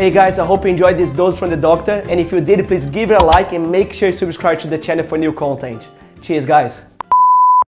Hey guys, I hope you enjoyed this dose from the doctor, and if you did, please give it a like and make sure you subscribe to the channel for new content. Cheers guys!